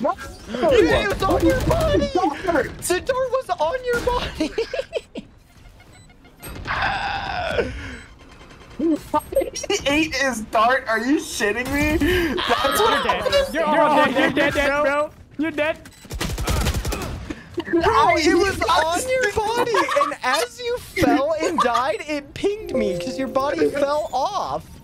What? Yeah, it was on your body! The door was on your body! He ate his dart. Are you shitting me? That's what dead. You're dead, bro. You're dead. Bro, it was on your body, and as you fell and died, it pinged me because your body fell off.